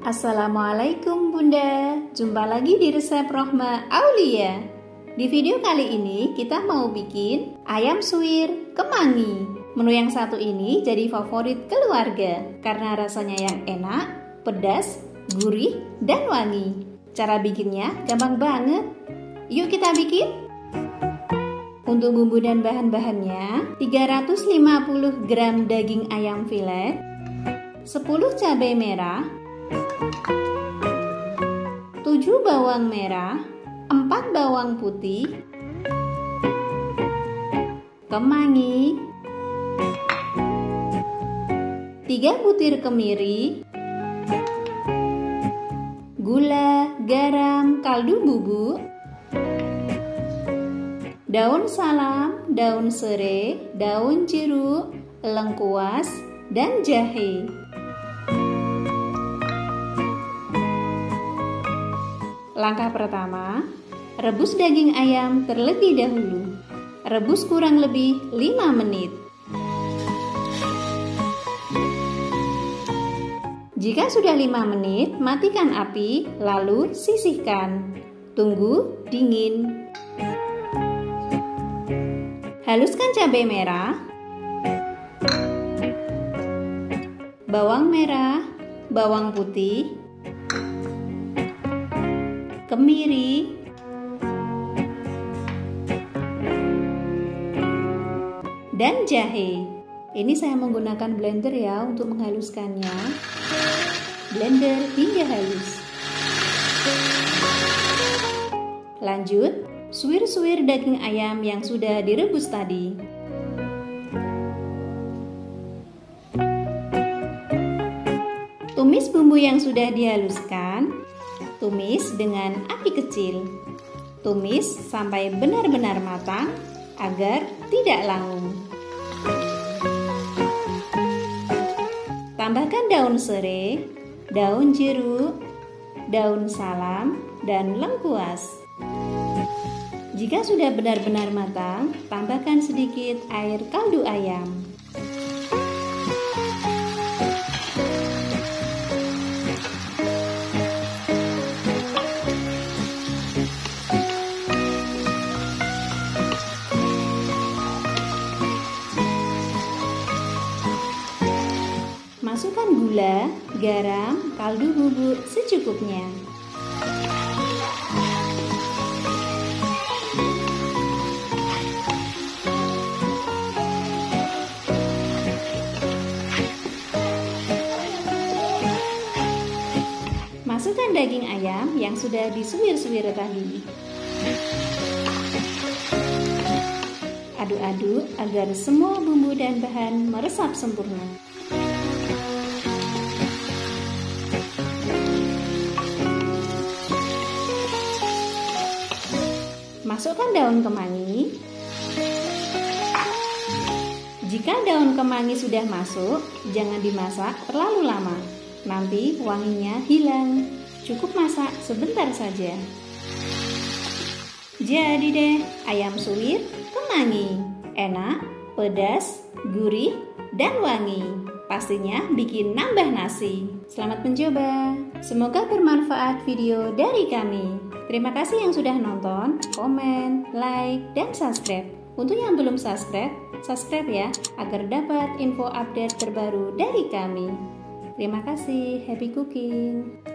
Assalamualaikum Bunda, jumpa lagi di resep Rohma Aulia. Di video kali ini kita mau bikin ayam suwir kemangi. Menu yang satu ini jadi favorit keluarga karena rasanya yang enak, pedas, gurih, dan wangi. Cara bikinnya gampang banget. Yuk kita bikin. Untuk bumbu dan bahan-bahannya 350 gram daging ayam filet, 10 cabai merah, 7 bawang merah, 4 bawang putih, kemangi, 3 butir kemiri, gula, garam, kaldu bubuk, daun salam, daun serai, daun jeruk, lengkuas, dan jahe. Langkah pertama, rebus daging ayam terlebih dahulu. Rebus kurang lebih 5 menit. Jika sudah 5 menit, matikan api, lalu sisihkan. Tunggu dingin. Haluskan cabai merah, bawang merah, bawang putih, kemiri, dan jahe. Ini saya menggunakan blender ya untuk menghaluskannya. Blender hingga halus. Lanjut, suwir-suwir daging ayam yang sudah direbus tadi. Tumis bumbu yang sudah dihaluskan. Tumis dengan api kecil. Tumis sampai benar-benar matang agar tidak langung. Tambahkan daun serai, daun jeruk, daun salam, dan lengkuas. Jika sudah benar-benar matang, tambahkan sedikit air kaldu ayam. Masukkan gula, garam, kaldu bubuk secukupnya. Masukkan daging ayam yang sudah disuwir-suwir tadi. Aduk-aduk agar semua bumbu dan bahan meresap sempurna. Masukkan daun kemangi. Jika daun kemangi sudah masuk, jangan dimasak terlalu lama. Nanti wanginya hilang. Cukup masak sebentar saja. Jadi deh, ayam suwir kemangi. Enak, pedas, gurih, dan wangi. Pastinya bikin nambah nasi. Selamat mencoba. Semoga bermanfaat video dari kami. Terima kasih yang sudah nonton, komen, like, dan subscribe. Untuk yang belum subscribe ya, agar dapat info update terbaru dari kami. Terima kasih, happy cooking!